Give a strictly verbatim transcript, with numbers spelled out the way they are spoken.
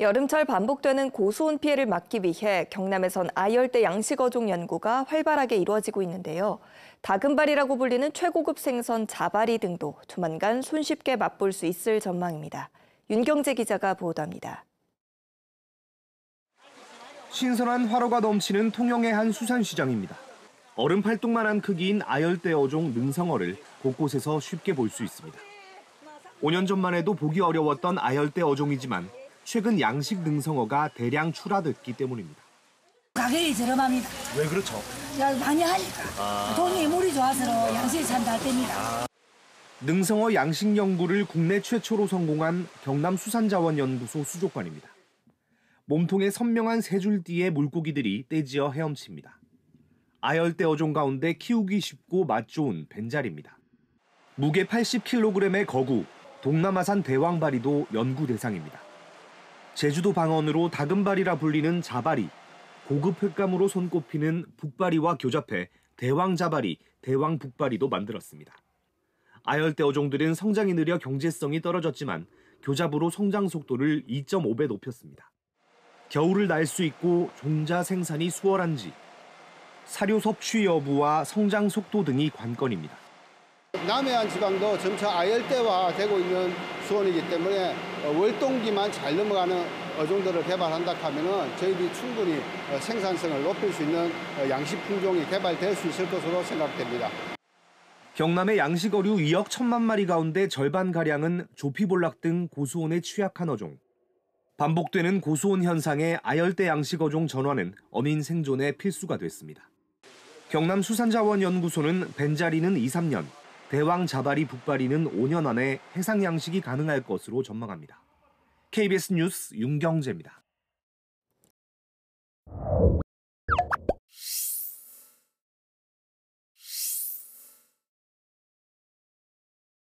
여름철 반복되는 고수온 피해를 막기 위해 경남에선 아열대 양식어종 연구가 활발하게 이루어지고 있는데요. 다금발이라고 불리는 최고급 생선 자바리 등도 조만간 손쉽게 맛볼 수 있을 전망입니다. 윤경재 기자가 보도합니다. 신선한 활어가 넘치는 통영의 한 수산시장입니다. 얼음 팔뚝만한 크기인 아열대 어종 능성어를 곳곳에서 쉽게 볼 수 있습니다. 오 년 전만 해도 보기 어려웠던 아열대 어종이지만 최근 양식 능성어가 대량 출하됐기 때문입니다. 가격이 저렴합니다. 왜 그렇죠? 많이 하니까. 아... 돈이 물이 좋아서 양식이 산다 할 때입니다. 아... 능성어 양식 연구를 국내 최초로 성공한 경남수산자원연구소 수족관입니다. 몸통에 선명한 세 줄띠의 물고기들이 떼지어 헤엄칩니다. 아열대 어종 가운데 키우기 쉽고 맛 좋은 벤자리입니다. 무게 팔십 킬로그램의 거구, 동남아산 대왕바리도 연구 대상입니다. 제주도 방언으로 다금발이라 불리는 자바리, 고급 횟감으로 손꼽히는 북바리와 교잡해 대왕자바리, 대왕북바리도 만들었습니다. 아열대 어종들은 성장이 느려 경제성이 떨어졌지만 교잡으로 성장 속도를 이 점 오 배 높였습니다. 겨울을 날 수 있고 종자 생산이 수월한지, 사료 섭취 여부와 성장 속도 등이 관건입니다. 남해안 지방도 점차 아열대화되고 있는 수온이기 때문에 월동기만 잘 넘어가는 어종들을 개발한다 하면은 저희들이 충분히 생산성을 높일 수 있는 양식 품종이 개발될 수 있을 것으로 생각됩니다. 경남의 양식어류 이억 천만 마리 가운데 절반가량은 조피볼락 등 고수온에 취약한 어종. 반복되는 고수온 현상에 아열대 양식어종 전환은 어민 생존의 필수가 됐습니다. 경남수산자원연구소는 벤자리는 이, 삼 년, 대왕자바리, 북바리는 오 년 안에 해상 양식이 가능할 것으로 전망합니다. 케이비에스 뉴스 윤경재입니다.